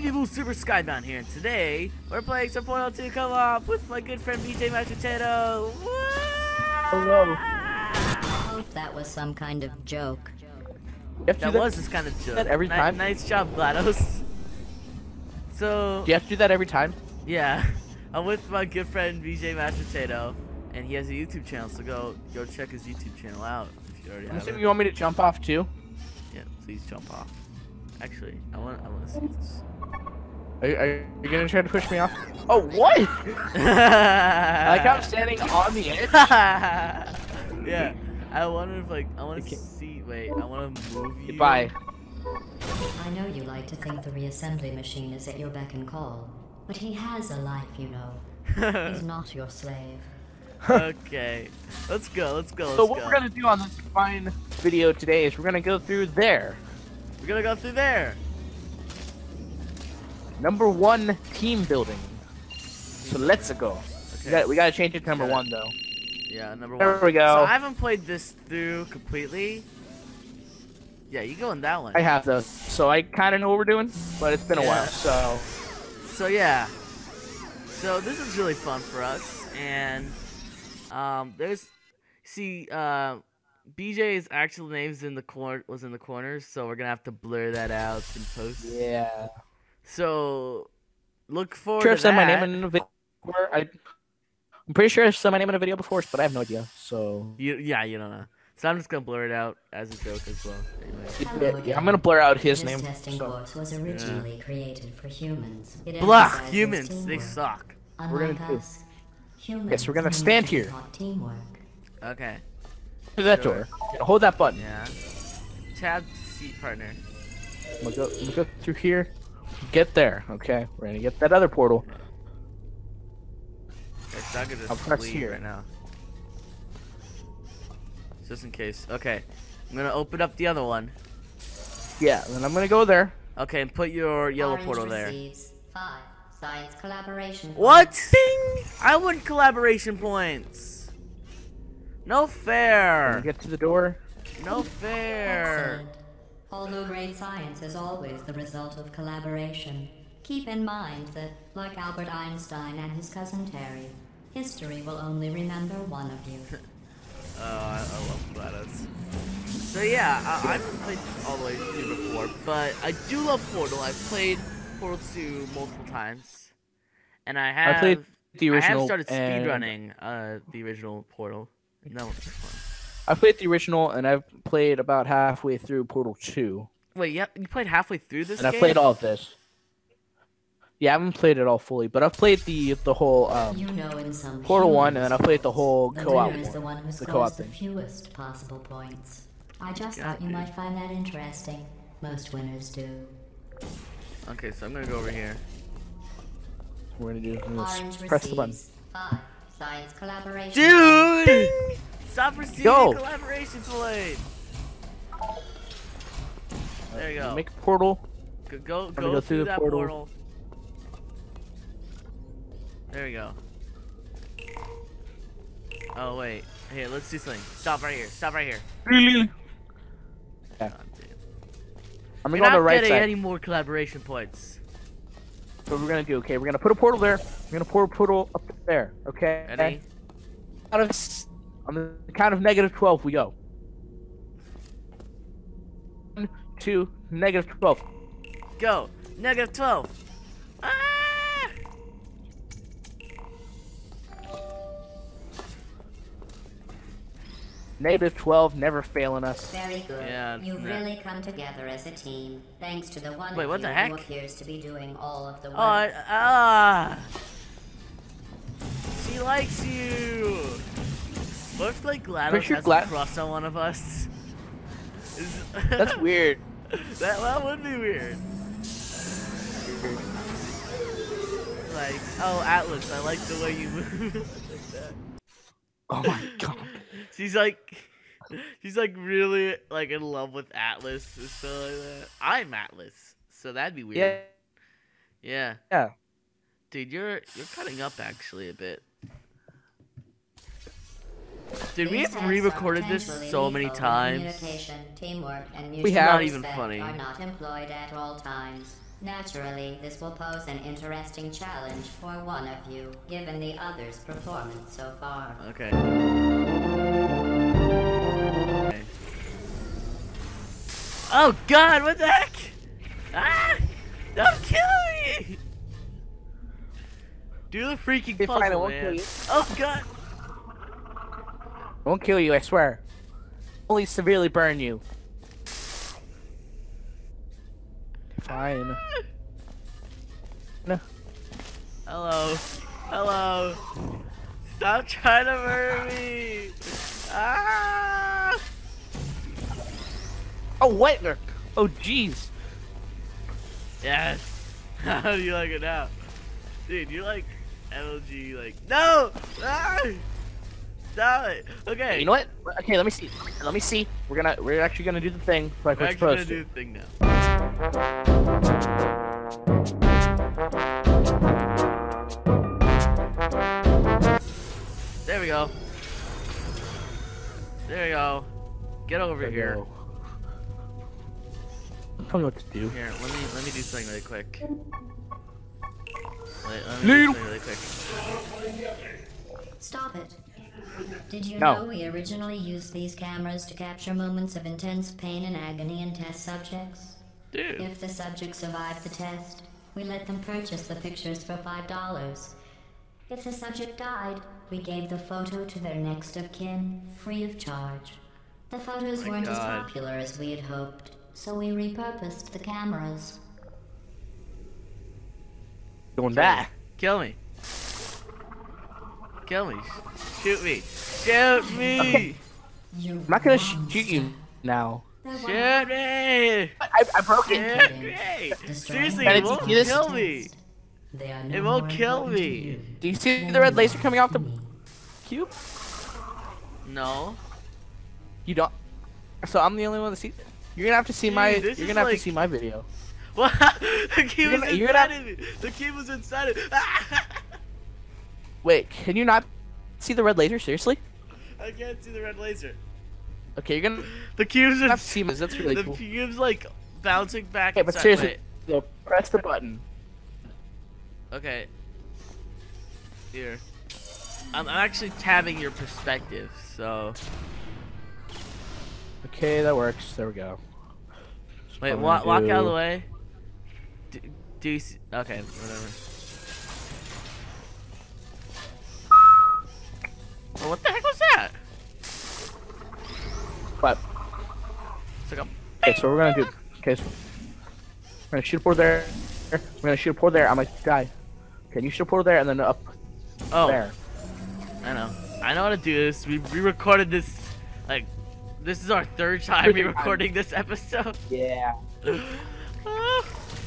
Hey people, Super SkyBound here, and today we're playing some Portal 2 co-op with my good friend BJ MashPotato. Hello. That was some kind of joke. That was this kind of joke. That every time. Nice job, GLaDOS. So. Do you have to do that every time? Yeah. I'm with my good friend BJ MashPotato, and he has a YouTube channel, so go check his YouTube channel out if you already have it. You want me to jump off too? Yeah, please jump off. Actually, I want to see this. Are you gonna try to push me off? Oh, what? Like I'm standing on the edge. Yeah, I want to see. Wait, I want to move you. Goodbye. I know you like to think the reassembly machine is at your beck and call, but he has a life, you know. He's not your slave. Okay, let's go. So what we're gonna do on this fine video today is we're gonna go through there. We're gonna go through there. Number 1 team building. So let's go. Okay. We gotta change it to number 1 though. Yeah, number 1. There we go. So I haven't played this through completely. Yeah, you go in that one. I have though, so I kind of know what we're doing, but it's been a while. So yeah. So this is really fun for us, and BJ's actual name's was in the corners, so we're gonna have to blur that out and post. Yeah. So look forward to that. I'm pretty sure I said my name in a video before, but I have no idea. So you don't know. So I'm just gonna blur it out as a joke as well. Anyway. Yeah, I'm gonna blur out his name. This testing course was originally created for humans. Blah! Humans, they suck. Yes, we're gonna stand here. Okay. That door. Hold that button. Yeah. Tab to see partner. We'll go through here. Get there. Okay. We're gonna get that other portal. I'll press here right now. Just in case. Okay. I'm gonna open up the other one. Yeah. Then I'm gonna go there. Okay. And put your yellow portal there. Science collaboration. What? Ding! I win collaboration points. No fair! Get to the door. No fair! Excellent. Although great science is always the result of collaboration, keep in mind that, like Albert Einstein and his cousin Terry, history will only remember one of you. Oh, I love GLaDOS. So yeah, I haven't played all the way through before, but I do love Portal. I've played Portal 2 multiple times, and I have started speedrunning the original Portal. No, I played the original, and I've played about halfway through Portal 2. Wait, yeah, you played halfway through this? And I played all of this. Yeah, I haven't played it all fully, but I've played the whole Portal 1, and then I played the whole co-op one. The co-op thing. Fewest possible points. I just thought you might find that interesting. Most winners do. Okay, so I'm gonna go over here. We're gonna do. Press the button. Science collaboration. Dude! Ding! Stop receiving collaboration blade. There you go. Make a portal. Go through that portal. There we go. Oh wait. Hey, let's do something. Stop right here. Really? Yeah. I'm gonna go on the right side. We're not getting any more collaboration points. So we're gonna do okay. We're gonna put a portal there. We're gonna pour a portal up there. Okay. Ready? On the count of -12, we go. 1, 2, -12. Go. -12. Ah! -12, never failing us. Very good. Yeah, you've really come together as a team, thanks to the one who appears to be doing all of the work. She likes you. What if like GLaDOS has a cross on one of us? That's weird. That would be weird. Like, oh Atlas, I like the way you move. Like that. Oh my god. She's like really like in love with Atlas and stuff like that. I'm Atlas, so that'd be weird. Yeah. Dude, you're cutting up actually a bit. Dude, we have re-recorded this so many times. Communication, teamwork, and mutual respect are not even funny. Are not employed at all times. Naturally, this will pose an interesting challenge for one of you, given the other's performance so far. Okay. Oh god, what the heck? Ah! Don't kill me! Do the freaking puzzle, fine, I won't kill you. Oh god! I won't kill you, I swear. Only severely burn you. Fine. No. Hello. Hello. Stop trying to murder me. Ah! Oh, what? Oh, jeez. Yes. How do you like it now? Dude, you like MLG, like. No! Ah! Stop it. Okay. You know what? Okay, let me see. We're actually gonna do the thing like we're supposed to. We're actually gonna do the thing now. There we go. There we go. Get over here. Go. Tell me what to do. Here, let me do something really quick. Let me do something really quick. Stop it. Did you know we originally used these cameras to capture moments of intense pain and agony in test subjects? Dude. If the subject survived the test, we let them purchase the pictures for $5. If the subject died, we gave the photo to their next of kin, free of charge. The photos weren't as popular as we had hoped, so we repurposed the cameras. Don't die. Kill me. Kill me. Shoot me. Shoot me! Okay. I'm not gonna shoot you now. Shoot me! I broke it. Shoot me! Seriously, it won't kill me. It won't kill me. Do you see the red laser coming off the cube? No. You don't. So I'm the only one that sees it. You're gonna have to see my. You're gonna have to see my video. What? The cube was inside of me. The cube was inside of me. Wait, can you not see the red laser? Seriously? I can't see the red laser. Okay, you're gonna. The cubes are. That's really cool. The cubes like bouncing back. Okay, but seriously, so press the button. Okay. Here, I'm actually tabbing your perspective, so. Okay, that works. There we go. Wait, walk out of the way. Do you see? Okay, whatever. Well, what the heck was that? But like okay, so we're gonna do. Okay, so we're gonna shoot a portal there. We're gonna shoot a portal there. I'm like, die. Okay, you shoot a portal there and then up there. I know how to do this. We recorded this. Like, this is our third time recording this episode. Yeah.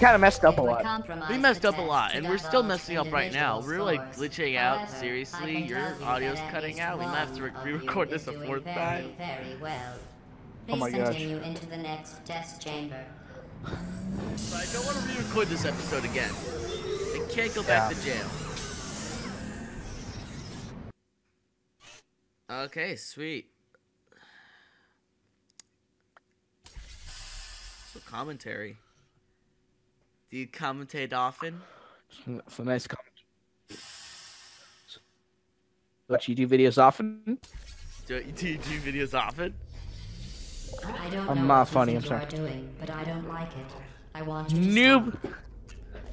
Kind of messed up a lot. We messed up a lot, and we're still messing up right now. We're like glitching out. Seriously, your audio's cutting out. We might have to re-record this a fourth time. Oh my gosh. So I don't want to re-record this episode again. I can't go back to jail. Okay, sweet. So commentary. Do you commentate often? It's a nice comment. But you do videos often? Do you do videos often? I don't I'm not funny, I'm sorry. Doing, but I don't like it. I want you to noob! Stop.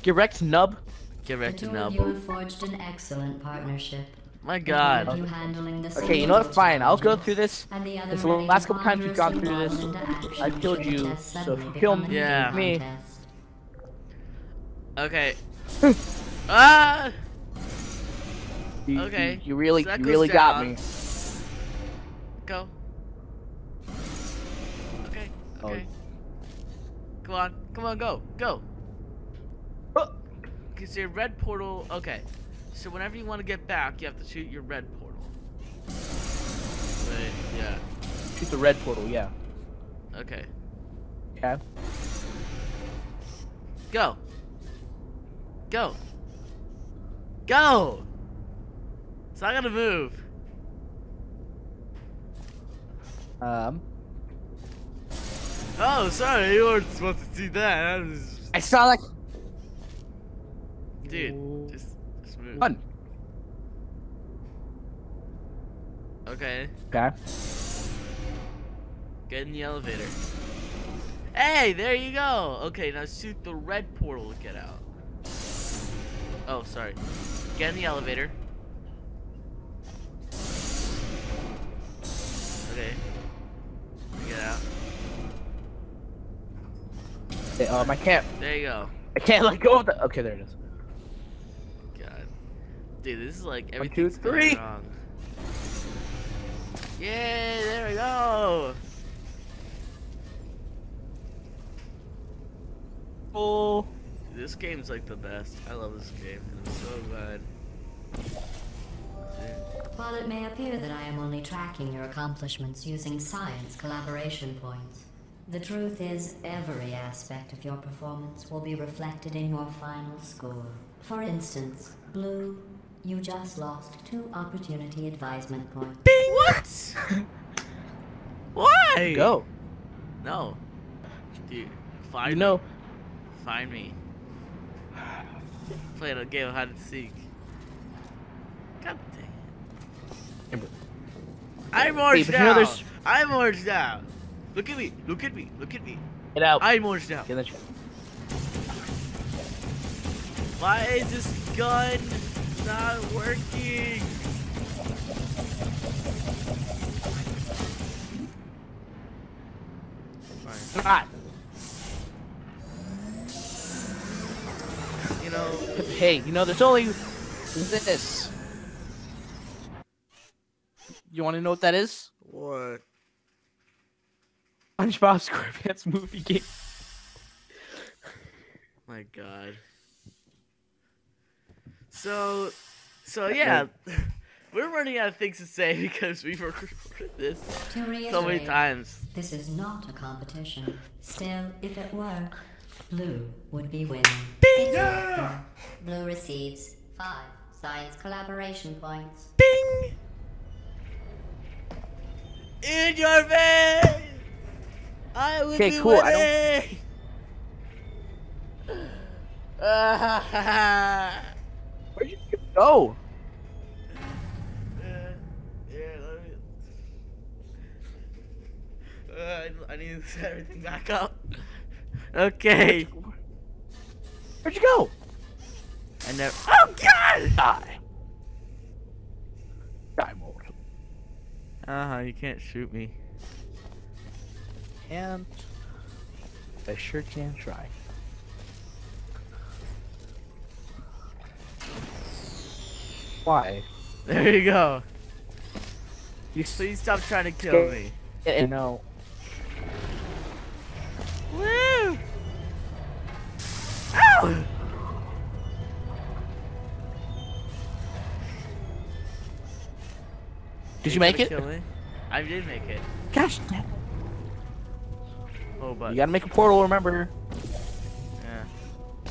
Get wrecked, nub. Get wrecked, nub. You have forged an excellent partnership. My god. Okay, you know what? Fine, I'll go through this. It's the last couple times we've gone through this. I've killed you, so if you kill me. Okay. Ah! Okay. You really got me. Go. Okay. Okay. Come on. Come on. Go. Go. Oh. Okay, so your red portal. Okay. So whenever you want to get back, you have to shoot your red portal. Wait. Yeah. Shoot the red portal. Yeah. Okay. Yeah. Go. Go! Go! It's not gonna move. Oh, sorry, you weren't supposed to see that. I saw like Dude, just move. Fun. Okay. Okay. Get in the elevator. Hey, there you go. Okay, now shoot the red portal to get out. Oh, sorry. Get in the elevator. Okay. Get out. Hey, I can't. There you go. I can't let go of the. Okay, there it is. God. Dude, this is like everything's going wrong. Yeah, there we go. Oh. This game's like the best. I love this game. I'm so glad. While it may appear that I am only tracking your accomplishments using science collaboration points, the truth is every aspect of your performance will be reflected in your final score. For instance, Blue, you just lost 2 opportunity advisement points. Bing! What? Why? Go. No. Dude, find me. Find me. Playing a game of hide and seek. God dang it. I'm orange now. I'm orange now. Look at me. Look at me. Look at me. Get out. I'm orange now. Get in the chair. Why is this gun not working? Fine. Ah. Hey, you know, there's only this. You want to know what that is? What? SpongeBob SquarePants Movie Game. My God. So yeah, we're running out of things to say because we've recorded this so many times. This is not a competition. Still, if it were, Blue would be winning. Bing! Yeah. Blue receives 5 science collaboration points. Bing! In your face! I would be cool. Winning! Where'd you go? Yeah, let me... I need to set everything back up. Okay. Where'd you go? I never. Oh God! Die. Die, mortal. You can't shoot me. And I sure can try. Why? There you go. You please stop trying to kill me. You know. Woo! Ow! Did you make it? I did make it. Gosh damn. Oh, but you gotta make a portal, remember? Yeah.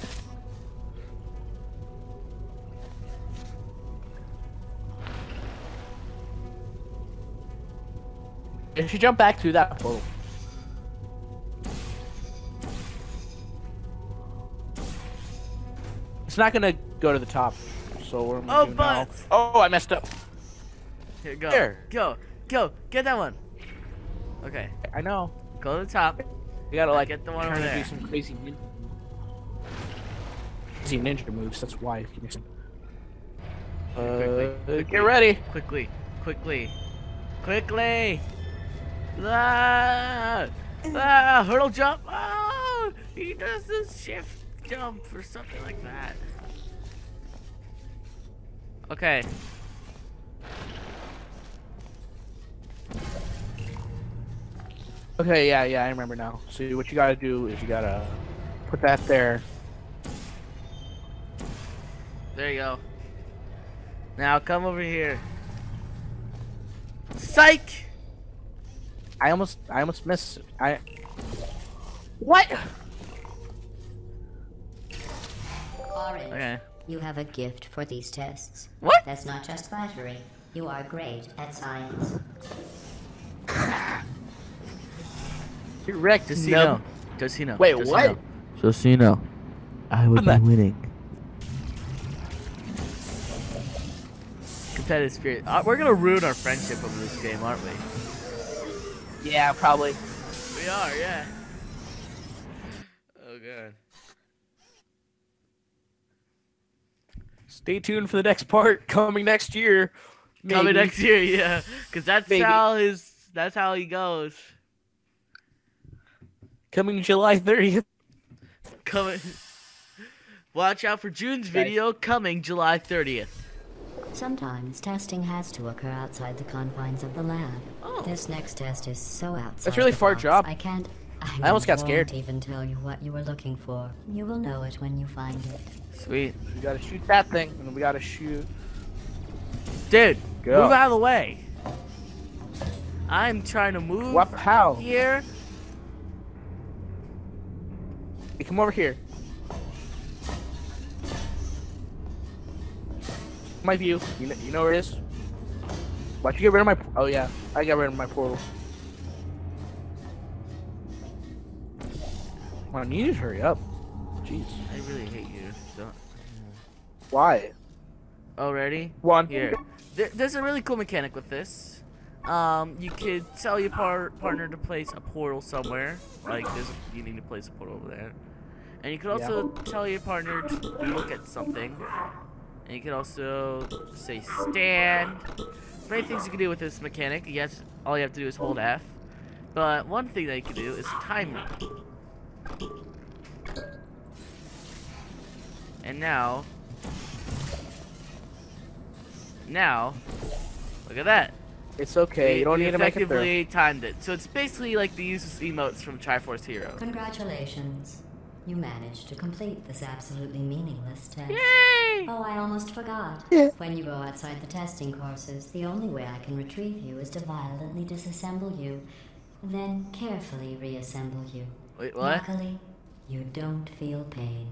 If you jump back to that portal. It's not gonna go to the top, so we're gonna do now. Oh, I messed up. Here, go. Here. Go. Get that one. Okay. I know. Go to the top. You gotta like get the one over there. Do some crazy ninja moves. That's why. Quickly. Get ready. Quickly. Hurdle jump. Oh, he does this shift. Jump for something like that. Okay. Okay, yeah, I remember now. So what you gotta do is you gotta put that there. There you go. Now come over here. Psych! I almost missed it. What? Orange, okay. You have a gift for these tests. What? That's not just flattery. You are great at science. Correct. Just you know. Wait, what? Just you know. I would be winning. that is furious. We're gonna ruin our friendship over this game, aren't we? Yeah, probably. We are, yeah. Oh god. Stay tuned for the next part coming next year. Maybe. Coming next year, yeah. Because that's how he goes. Coming July 30th. Coming. Watch out for June's video coming July 30th. Sometimes testing has to occur outside the confines of the lab. Oh. This next test is so outside. That's really far drop. I can't. I almost got scared. Even tell you what you were looking for. You will know it when you find it. Sweet. We gotta shoot that thing, and we gotta shoot. Dude, go. Move out of the way. I'm trying to move. What? How? Here. Hey, come over here. My view. You know where it is. Why'd you get rid of my? Oh yeah, I got rid of my portal. Well, I need you to hurry up. Jeez. I really hate you. Don't. Why? Already? One. Here. There's a really cool mechanic with this. You could tell your partner to place a portal somewhere. Like, you need to place a portal over there. And you could also tell your partner to look at something. And you could also say stand. Many things you can do with this mechanic. Yes, all you have to do is hold F. But one thing that you can do is time it. And now, look at that. It's okay. You don't need to make it through. Effectively timed it. So it's basically like the useless emotes from Triforce Heroes. Congratulations. You managed to complete this absolutely meaningless test. Yay! Oh, I almost forgot. Yeah. When you go outside the testing courses, the only way I can retrieve you is to violently disassemble you, then carefully reassemble you. Wait, what? Luckily, you don't feel pain.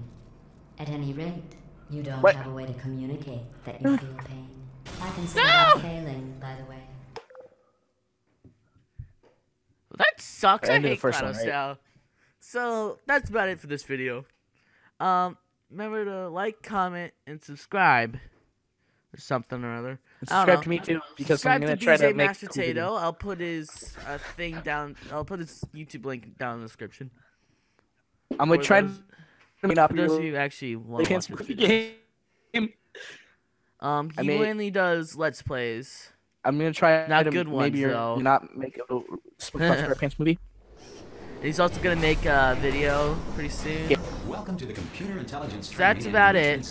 At any rate, you don't have a way to communicate that you feel pain. I consider that failing, by the way. Well, that sucks. I hate GLaDOS now. So that's about it for this video. Remember to like, comment, and subscribe, or something or other. Subscribe to me too, because I'm gonna try to make. Subscribe to BJ MashPotato. I'll put his thing down. I'll put his YouTube link down in the description. I'm gonna try to. For those of you who actually want to watch this video. He mainly does Let's Plays. I'm gonna try not good ones though. Not make a SpongeBob SquarePants movie. He's also gonna make a video pretty soon. Welcome to the Computer Intelligence. That's about it.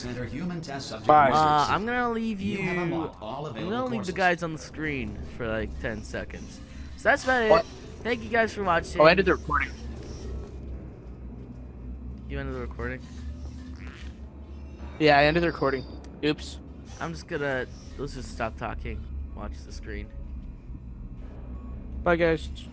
Bye. I'm gonna leave you. I'm gonna leave the guys on the screen for like 10 seconds. So that's about it. Thank you guys for watching. Oh, I ended the recording. You ended the recording? Yeah, I ended the recording. Oops. I'm just gonna... Let's just stop talking. Watch the screen. Bye, guys.